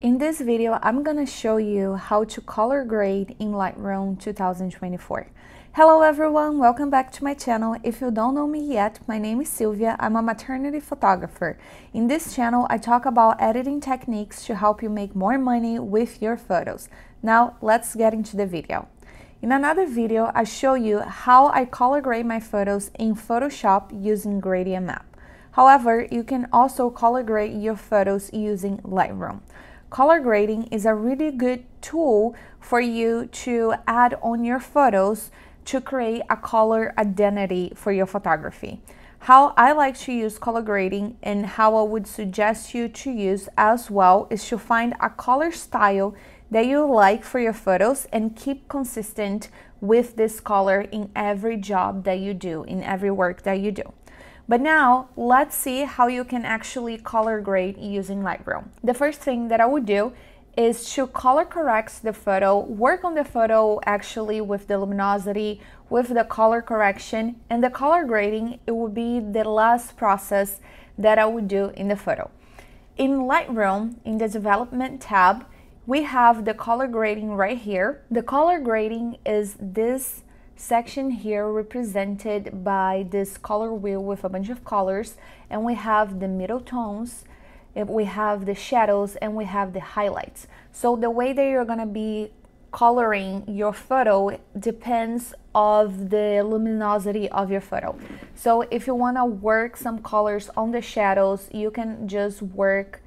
In this video, I'm gonna show you how to color grade in Lightroom 2024. Hello everyone, welcome back to my channel. If you don't know me yet, my name is Silvia, I'm a maternity photographer. In this channel, I talk about editing techniques to help you make more money with your photos. Now, let's get into the video. In another video, I show you how I color grade my photos in Photoshop using Gradient Map. However, you can also color grade your photos using Lightroom. Color grading is a really good tool for you to add on your photos to create a color identity for your photography. How I like to use color grading and how I would suggest you to use as well is to find a color style that you like for your photos and keep consistent with this color in every job that you do, in every work that you do. But now, let's see how you can actually color grade using Lightroom. The first thing that I would do is to color correct the photo, work on the photo actually with the luminosity, with the color correction, and the color grading, it would be the last process that I would do in the photo. In Lightroom, in the development tab, we have the color grading right here. The color grading is this section here represented by this color wheel with a bunch of colors, and we have the middle tones, we have the shadows, and we have the highlights. So the way that you're gonna be coloring your photo depends on the luminosity of your photo. So if you want to work some colors on the shadows, you can just work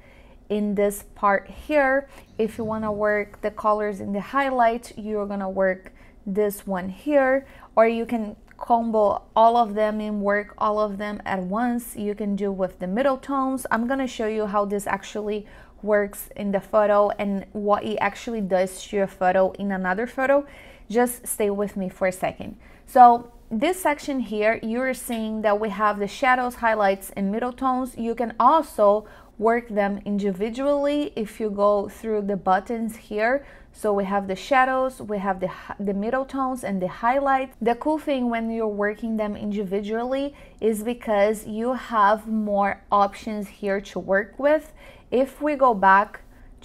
in this part here. If you want to work the colors in the highlights, you're gonna work this one here, or you can combo all of them and work all of them at once. You can do with the middle tones. I'm gonna show you how this actually works in the photo and what it actually does to your photo in another photo. Just stay with me for a second. So this section here, you're seeing that we have the shadows, highlights, and middle tones. You can also work them individually if you go through the buttons here. So we have the shadows, we have the middle tones and the highlights. The cool thing when you're working them individually is because you have more options here to work with. If we go back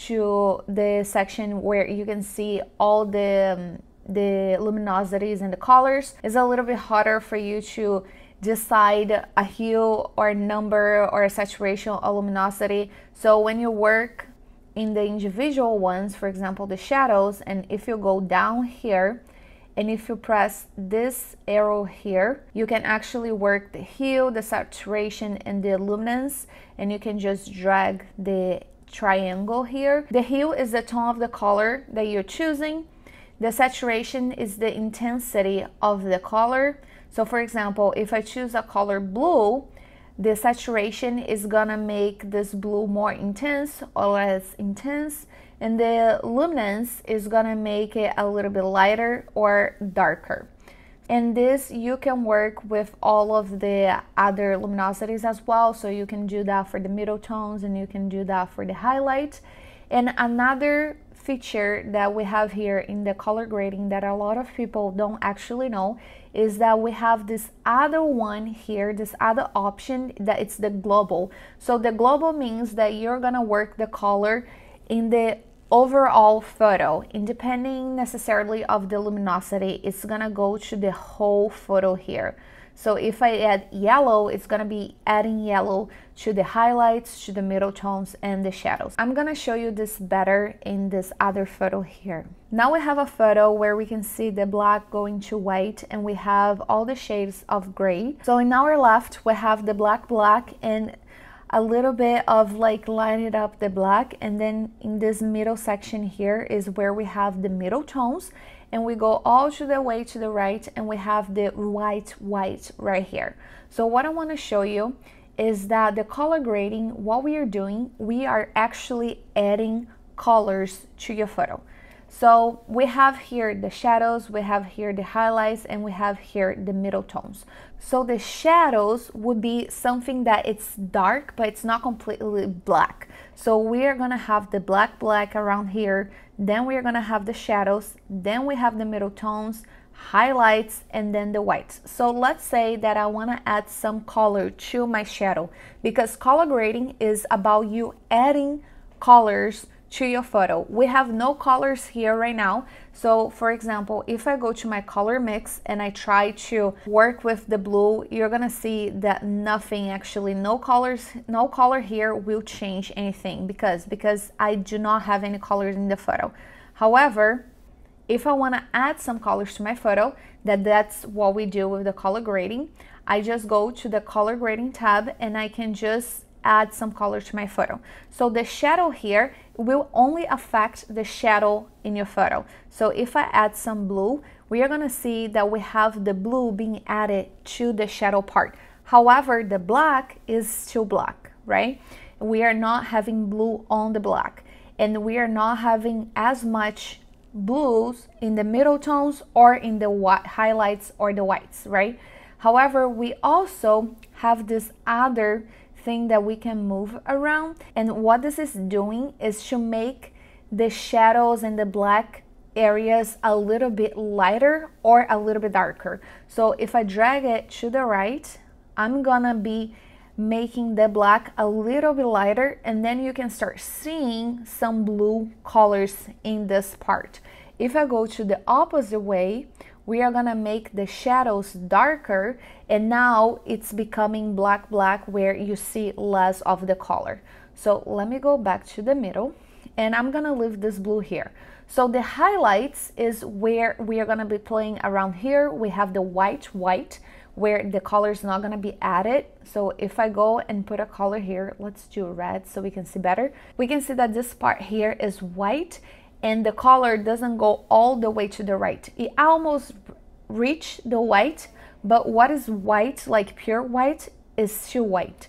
to the section where you can see all the luminosities and the colors, it's a little bit harder for you to decide a hue or a number or a saturation or luminosity. So when you work in the individual ones, for example the shadows, and if you go down here and if you press this arrow here, you can actually work the hue, the saturation, and the luminance, and you can just drag the triangle here. The hue is the tone of the color that you're choosing. The saturation is the intensity of the color. So for example, if I choose a color blue, the saturation is gonna make this blue more intense or less intense, and the luminance is gonna make it a little bit lighter or darker. And this you can work with all of the other luminosities as well. So you can do that for the middle tones, and you can do that for the highlight. And another feature that we have here in the color grading that a lot of people don't actually know is that we have this other one here, this other option that it's the global. So the global means that you're gonna work the color in the overall photo, independent necessarily of the luminosity. It's gonna go to the whole photo here. So if I add yellow, it's gonna be adding yellow to the highlights, to the middle tones, and the shadows. I'm gonna show you this better in this other photo here. Now we have a photo where we can see the black going to white, and we have all the shades of gray. So in our left, we have the black and a little bit of like lining up the black, and then in this middle section here is where we have the middle tones, and we go all to the way to the right, and we have the white right here. So what I want to show you is that the color grading, what we are doing, we are actually adding colors to your photo. So we have here the shadows, we have here the highlights, and we have here the middle tones. So the shadows would be something that it's dark, but it's not completely black. So we are gonna have the black around here, then we are gonna have the shadows, then we have the middle tones, highlights, and then the whites. So let's say that I wanna add some color to my shadow, because color grading is about you adding colors to your photo. We have no colors here right now. So for example, if I go to my color mix and I try to work with the blue, you're gonna see that nothing actually, no color here will change anything because I do not have any colors in the photo. However, if I want to add some colors to my photo, that's what we do with the color grading. I just go to the color grading tab and I can just add some color to my photo. So the shadow here will only affect the shadow in your photo. So if I add some blue, we are going to see that we have the blue being added to the shadow part. However, the black is still black, right? We are not having blue on the black, and we are not having as much blues in the middle tones or in the highlights or the whites, right? However, we also have this other thing that we can move around, and what this is doing is to make the shadows and the black areas a little bit lighter or a little bit darker. So if I drag it to the right, I'm gonna be making the black a little bit lighter, and then you can start seeing some blue colors in this part. If I go to the opposite way, we are gonna make the shadows darker, and now it's becoming black where you see less of the color. So let me go back to the middle, and I'm gonna leave this blue here. So the highlights is where we are gonna be playing around here. We have the white where the color is not gonna be added. So if I go and put a color here, let's do red so we can see better. We can see that this part here is white and the color doesn't go all the way to the right. It almost reached the white, but what is white, like pure white, is still white.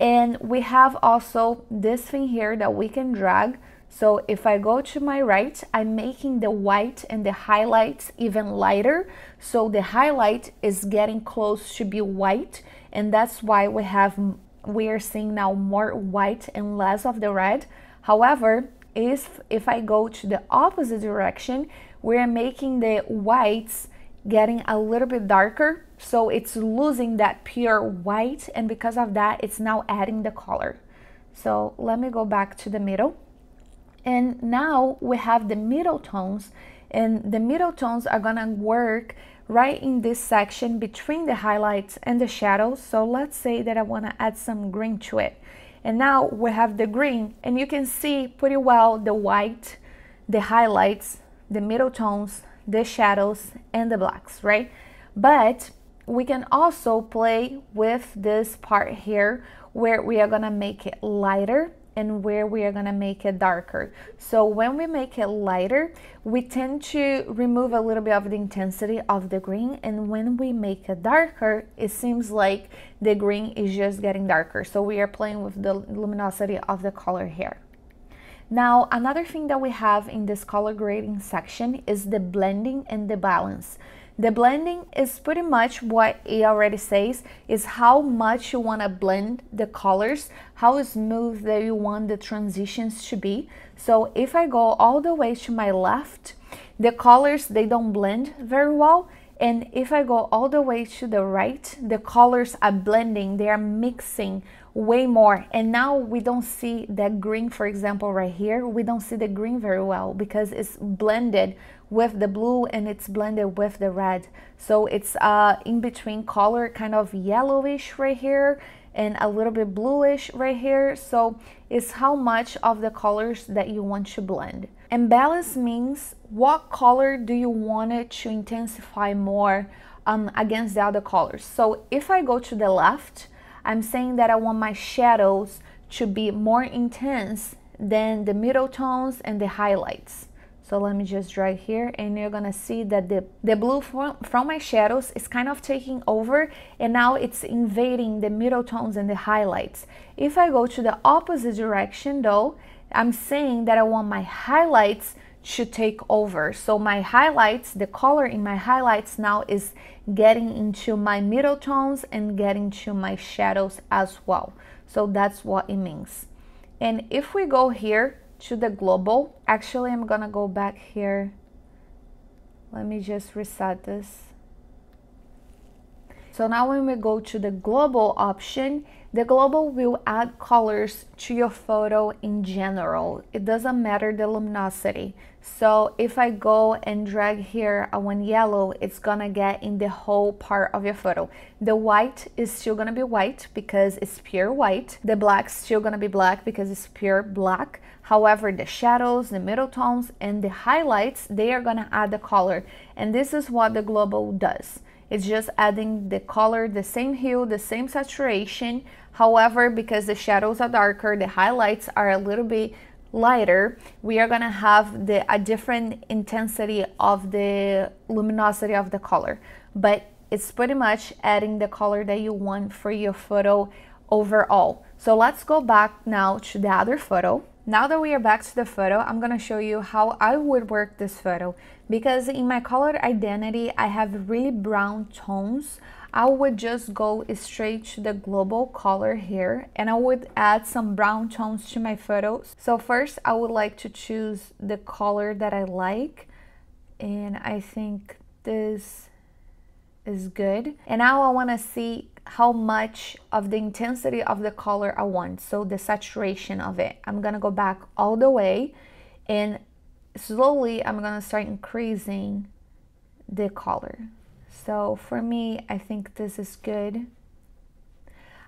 And we have also this thing here that we can drag. So if I go to my right, I'm making the white and the highlights even lighter. So the highlight is getting close to be white, and that's why we are seeing now more white and less of the red. However, if I go to the opposite direction, we're making the whites getting a little bit darker. So it's losing that pure white, and because of that, it's now adding the color. So let me go back to the middle. And now we have the middle tones, and the middle tones are gonna work right in this section between the highlights and the shadows. So let's say that I want to add some green to it, and now we have the green, and you can see pretty well the white, the highlights, the middle tones, the shadows, and the blacks, right? But we can also play with this part here where we are gonna make it lighter and where we are gonna make it darker. So when we make it lighter, we tend to remove a little bit of the intensity of the green, and when we make it darker, it seems like the green is just getting darker. So we are playing with the luminosity of the color here. Now, another thing that we have in this color grading section is the blending and the balance. The blending is pretty much what it already says, is how much you want to blend the colors, how smooth that you want the transitions to be. So if I go all the way to my left, the colors, they don't blend very well. And if I go all the way to the right, the colors are blending, they are mixing way more. And now we don't see that green, for example, right here, we don't see the green very well because it's blended with the blue and it's blended with the red. So it's in between color, kind of yellowish right here and a little bit bluish right here. So it's how much of the colors that you want to blend. And balance means what color do you want it to intensify more against the other colors. So if I go to the left, I'm saying that I want my shadows to be more intense than the middle tones and the highlights. So let me just drag here, and you're gonna see that the blue from my shadows is kind of taking over, and now it's invading the middle tones and the highlights. If I go to the opposite direction though, I'm saying that I want my highlights to take over. So my highlights, the color in my highlights now is getting into my middle tones and getting to my shadows as well. So that's what it means. And if we go here to the global, actually I'm gonna go back here, let me just reset this. So now when we go to the global option, The global will add colors to your photo in general. It doesn't matter the luminosity. So if I go and drag here a one yellow, it's gonna get in the whole part of your photo. The white is still gonna be white because it's pure white. The black's still gonna be black because it's pure black. However, the shadows, the middle tones, and the highlights, they are gonna add the color. And this is what the global does. It's just adding the color, the same hue, the same saturation. However, because the shadows are darker, the highlights are a little bit lighter, we are gonna have a different intensity of the luminosity of the color. But it's pretty much adding the color that you want for your photo overall. So let's go back now to the other photo. Now that we are back to the photo, I'm gonna show you how I would work this photo, because in my color identity, I have really brown tones. I would just go straight to the global color here, and I would add some brown tones to my photos. So first, I would like to choose the color that I like, and I think this is good. And now I wanna see how much of the intensity of the color I want, so the saturation of it. I'm gonna go back all the way, and slowly I'm gonna start increasing the color. So for me, I think this is good.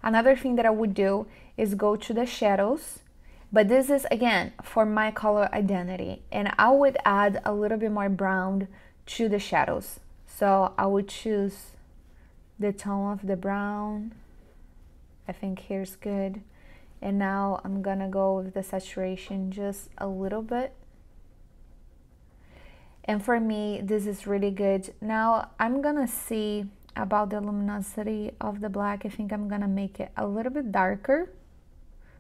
Another thing that I would do is go to the shadows, but this is again for my color identity, and I would add a little bit more brown to the shadows. So I would choose the tone of the brown. I think here's good. And now I'm gonna go with the saturation just a little bit. And for me, this is really good. Now I'm gonna see about the luminosity of the black. I think I'm gonna make it a little bit darker.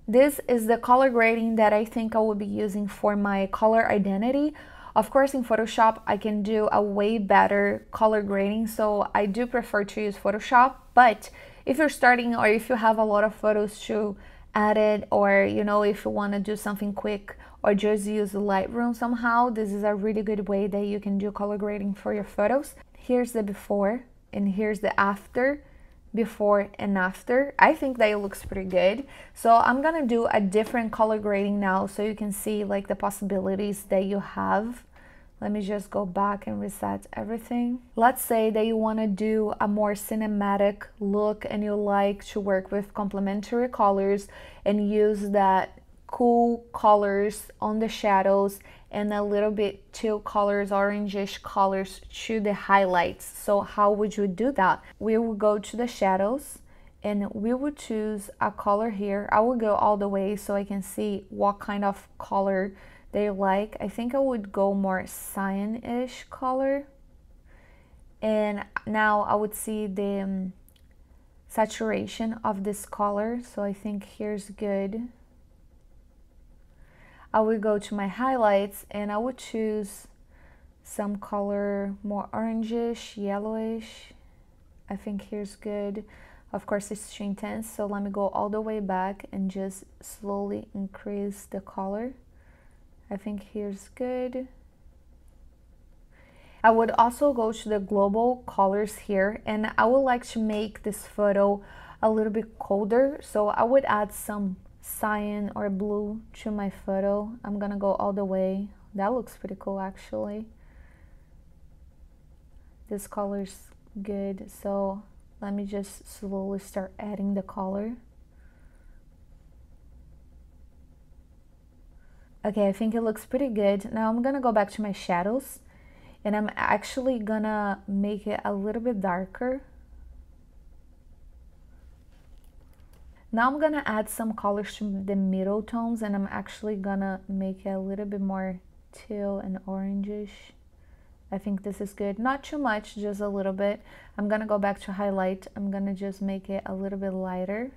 This is the color grading that I think I will be using for my color identity. Of course, in Photoshop, I can do a way better color grading, so I do prefer to use Photoshop. But if you're starting, or if you have a lot of photos to edit, or you know, if you want to do something quick, or just use Lightroom somehow, this is a really good way that you can do color grading for your photos. Here's the before, and here's the after. Before and after, I think that it looks pretty good. So I'm gonna do a different color grading now, so you can see like the possibilities that you have. Let me just go back and reset everything. Let's say that you want to do a more cinematic look, and you like to work with complementary colors and use that cool colors on the shadows and a little bit teal colors, orangish colors to the highlights. So how would you do that? We will go to the shadows, and we will choose a color here. I will go all the way so I can see what kind of color they like. I think I would go more cyan-ish color. And now I would see the saturation of this color. So I think here's good. I would go to my highlights, and I would choose some color more orangish, yellowish. I think here's good. Of course, it's too intense, so let me go all the way back and just slowly increase the color. I think here's good. I would also go to the global colors here, and I would like to make this photo a little bit colder, so I would add some cyan or blue to my photo. I'm gonna go all the way. That looks pretty cool, actually. This color's good, so let me just slowly start adding the color. Okay, I think it looks pretty good. Now I'm gonna go back to my shadows, and I'm actually gonna make it a little bit darker. Now I'm gonna add some colors to the middle tones, and I'm actually gonna make it a little bit more teal and orangish. I think this is good. Not too much, just a little bit. I'm gonna go back to highlight. I'm gonna just make it a little bit lighter.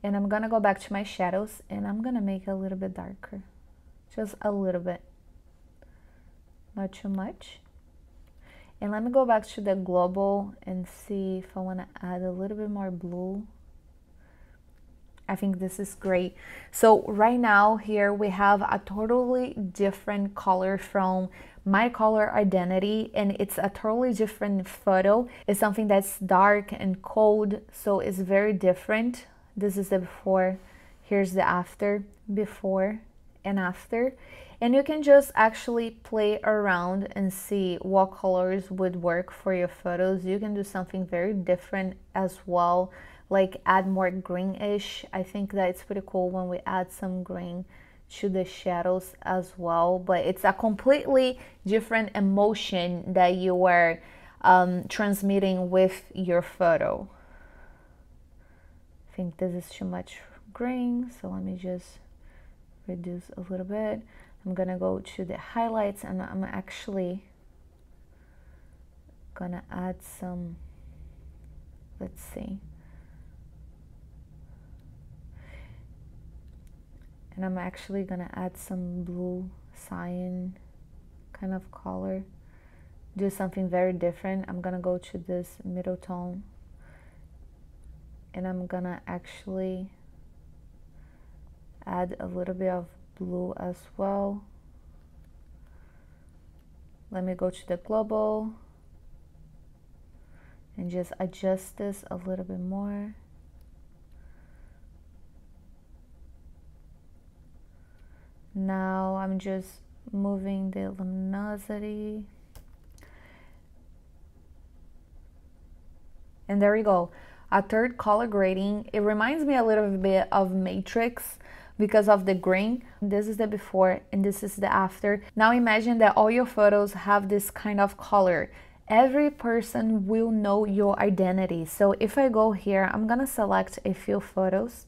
And I'm gonna go back to my shadows, and I'm gonna make it a little bit darker. Just a little bit. Not too much. And let me go back to the global and see if I wanna add a little bit more blue. I think this is great. So right now here we have a totally different color from my color identity, and it's a totally different photo. It's something that's dark and cold, so it's very different. This is the before, here's the after, before and after. And you can just actually play around and see what colors would work for your photos. You can do something very different as well, like add more greenish. I think that it's pretty cool when we add some green to the shadows as well, but it's a completely different emotion that you were transmitting with your photo. I think this is too much green, so let me just reduce a little bit. I'm gonna go to the highlights, and I'm actually gonna add some, let's see. And I'm actually gonna add some blue cyan kind of color. Do something very different. I'm gonna go to this middle tone, and I'm gonna actually add a little bit of blue as well. Let me go to the global and just adjust this a little bit more. Now I'm just moving the luminosity. And there we go. A third color grading. It reminds me a little bit of Matrix because of the green. This is the before and this is the after. Now imagine that all your photos have this kind of color. Every person will know your identity. So if I go here, I'm gonna select a few photos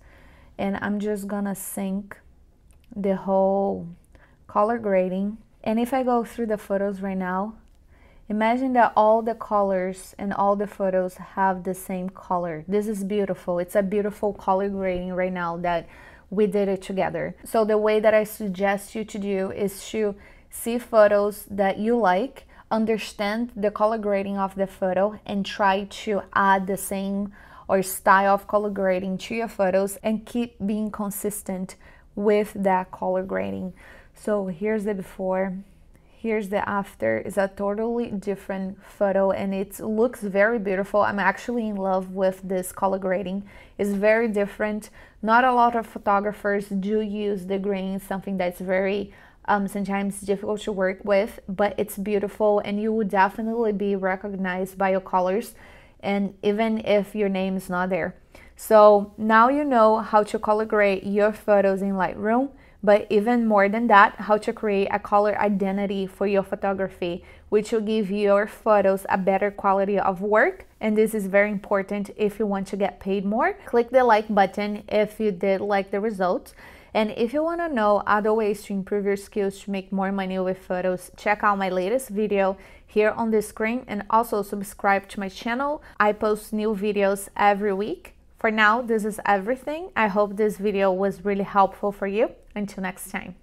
and I'm just gonna sync the whole color grading. And if I go through the photos right now, imagine that all the colors and all the photos have the same color. This is beautiful. It's a beautiful color grading right now that we did it together. So the way that I suggest you to do is to see photos that you like, understand the color grading of the photo, and try to add the same or style of color grading to your photos and keep being consistent with that color grading. So here's the before, here's the after. It's a totally different photo and it looks very beautiful. I'm actually in love with this color grading. It's very different. Not a lot of photographers do use the green, something that's very sometimes difficult to work with, but it's beautiful and you will definitely be recognized by your colors, and even if your name is not there. So now you know how to color grade your photos in Lightroom, but even more than that, how to create a color identity for your photography, which will give your photos a better quality of work. And this is very important if you want to get paid more. Click the like button if you did like the results. And if you want to know other ways to improve your skills to make more money with photos, check out my latest video here on the screen, and also subscribe to my channel. I post new videos every week. For now, this is everything. I hope this video was really helpful for you. Until next time.